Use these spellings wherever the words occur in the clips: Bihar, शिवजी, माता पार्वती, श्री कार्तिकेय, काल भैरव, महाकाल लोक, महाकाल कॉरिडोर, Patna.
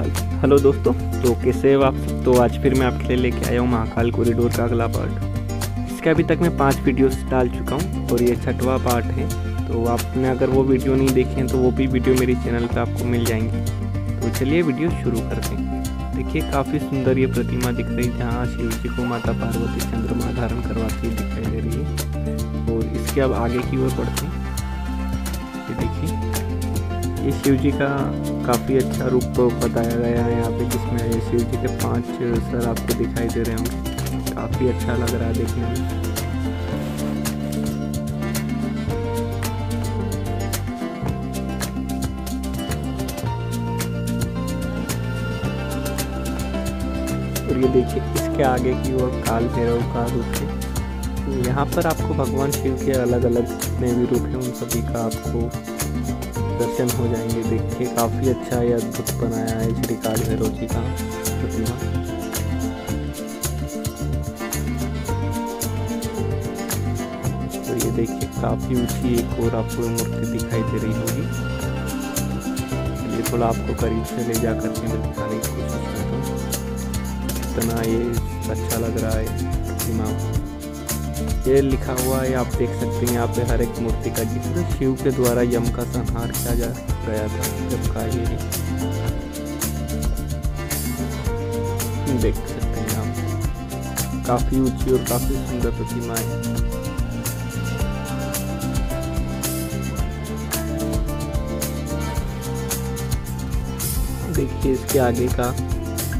Hello दोस्तों, तो कैसे हो आप? तो आज फिर मैं आपके लिए लेके आया हूँ महाकाल कॉरिडोर का अगला पार्ट। इसके अभी तक मैं 5 वीडियोस डाल चुका हूँ और ये 6वां पार्ट है। तो आपने अगर वो वीडियो नहीं देखे हैं तो वो भी वीडियो मेरे चैनल पे आपको मिल जाएंगे। तो चलिए वीडियो शुरू करते हैं। देखिए काफ़ी सुंदर ये प्रतिमा दिख रही है जहाँ शिवजी को माता पार्वती चंद्रमा धारण करवाती दिखाई दे रही है। और इसके अब आगे की ओर बढ़ते हैं। देखिए ये शिव जी का काफ़ी अच्छा रूप बताया गया है यहाँ पे, जिसमें शिव जी के 5 सर आपको दिखाई दे रहे होंगे। काफ़ी अच्छा लग रहा है देखने में। और ये देखिए इसके आगे की ओर काल भैरव का रूप है। यहाँ पर आपको भगवान शिव के अलग अलग जितने भी रूप हैं उन सभी का आपको दर्शन हो जाएंगे। देखिए काफ़ी अच्छा यह अद्भुत बनाया है श्री काल भैरव जी का प्रतिमा। तो ये देखिए काफ़ी ऊंची एक और आपको मूर्ति दिखाई दे रही होगी। ये थोड़ा आपको करीब से ले जा करके मैं दिखाने की कोशिश करता हूँ, इतना ये अच्छा लग रहा है प्रतिमा। ये लिखा हुआ है, आप देख सकते हैं यहाँ पे हर एक मूर्ति का, जिसमें शिव के द्वारा यम का संहार किया जा गया था जब का ये देख सकते हैं आप। काफी ऊंची और काफी सुंदर प्रतिमा है। देखिए इसके आगे का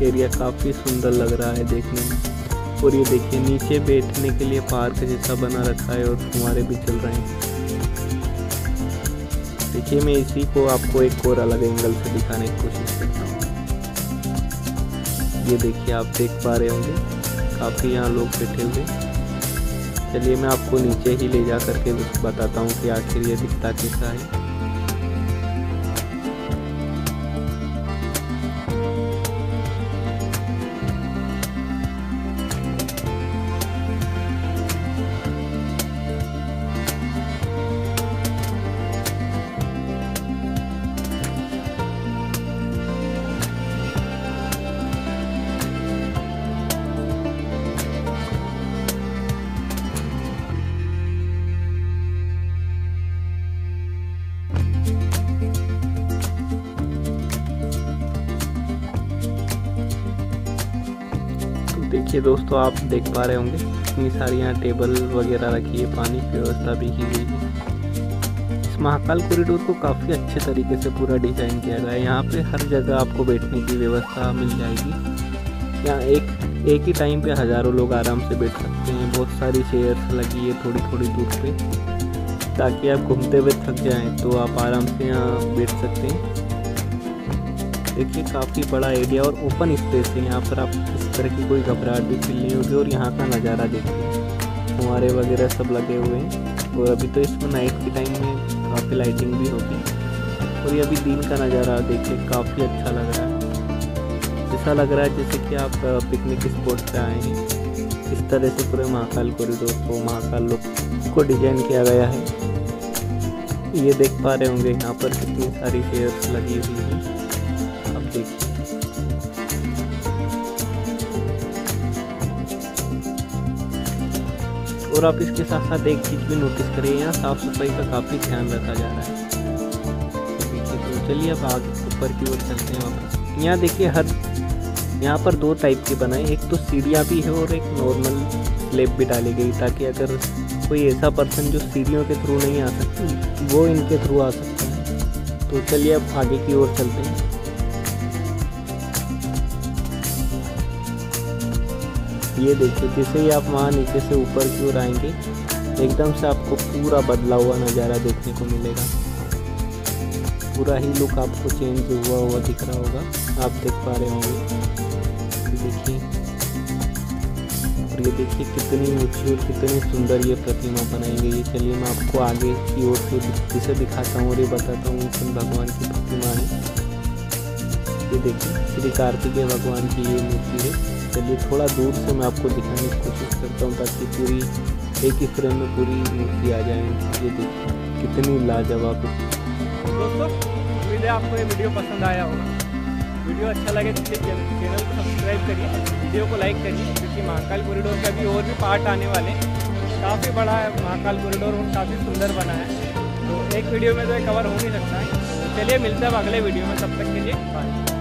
एरिया काफी सुंदर लग रहा है देखने में। और ये देखिए नीचे बैठने के लिए पार्क जैसा बना रखा है और फुव्वारे भी चल रहे हैं। देखिए मैं इसी को आपको एक और अलग एंगल से दिखाने की कोशिश करता हूँ। ये देखिए आप देख पा रहे होंगे काफ़ी यहाँ लोग बैठे हुए। चलिए मैं आपको नीचे ही ले जा करके बताता हूँ कि आखिर ये दिखता कैसा है। देखिए दोस्तों आप देख पा रहे होंगे इतनी सारी यहाँ टेबल वगैरह रखी है, पानी की व्यवस्था भी की गई है। इस महाकाल कॉरिडोर को काफ़ी अच्छे तरीके से पूरा डिजाइन किया गया है। यहाँ पे हर जगह आपको बैठने की व्यवस्था मिल जाएगी। यहाँ एक ही टाइम पे हज़ारों लोग आराम से बैठ सकते हैं। बहुत सारी चेयर्स लगी है थोड़ी थोड़ी दूर पर, ताकि आप घूमते हुए थक जाएँ तो आप आराम से यहाँ बैठ सकते हैं। देखिए काफ़ी बड़ा एरिया और ओपन स्पेस है। यहाँ पर आप इस तरह की कोई घबराहट भी फील नहीं होगी। और यहाँ का नज़ारा देखिए, फुव्वारे वगैरह सब लगे हुए हैं। और अभी तो इसमें नाइट के टाइम में काफ़ी लाइटिंग भी होगी। और ये अभी दिन का नज़ारा देखिए काफ़ी अच्छा लग रहा है। ऐसा लग रहा है जैसे कि आप पिकनिक स्पॉट पर आए हैं। इस तरह से पूरे महाकाल कॉरिडोर को, महाकाल लोक को डिजाइन किया गया है। ये देख पा रहे होंगे यहाँ पर कितनी सारी चेयर्स लगी हुई हैं। और आप इसके साथ साथ एक चीज़ भी नोटिस करिए, यहाँ साफ सफाई का काफ़ी ध्यान रखा जा रहा है। तो चलिए अब आगे ऊपर की ओर चलते हैं वापस। यहाँ देखिए हर यहाँ पर 2 टाइप की बनाए, एक तो सीढ़ियाँ भी है और एक नॉर्मल स्लैब भी डाली गई, ताकि अगर कोई ऐसा पर्सन जो सीढ़ियों के थ्रू नहीं आ सकता वो इनके थ्रू आ सकता है। तो चलिए अब आगे की ओर चलते हैं। ये देखिए जैसे ही आप वहाँ नीचे से ऊपर की ओर आएंगे एकदम से आपको पूरा बदला हुआ नज़ारा देखने को मिलेगा। पूरा ही लुक आपको चेंज हुआ दिख रहा होगा, आप देख पा रहे होंगे। देखिए और ये देखिए कितनी ऊंची और कितनी सुंदर ये प्रतिमा बनाई गई है। चलिए मैं आपको आगे की ओर से इसे दिखाता हूँ और ये बताता हूँ कि भगवान की प्रतिमा है। ये देखिए श्री कार्तिकेय भगवान की ये मूर्ति है। चलिए थोड़ा दूर से मैं आपको दिखाने की कोशिश करता हूँ ताकि पूरी एक ही फ्रेम में पूरी मूर्ति आ जाए। ये देखिए कितनी लाजवाब है। दोस्तों उम्मीद है आपको ये वीडियो पसंद आया होगा। वीडियो वीडियो अच्छा लगे तो प्लीज़ चैनल को सब्सक्राइब करिए, वीडियो को लाइक करिए, क्योंकि महाकाल कॉरिडोर के अभी और भी पार्ट आने वाले हैं। काफ़ी बड़ा है महाकाल कॉरिडोर और काफ़ी सुंदर बना है, तो एक वीडियो में तो कवर हो नहीं सकता है। चलिए मिलते हैं अगले वीडियो में, तब तक के लिए बाय।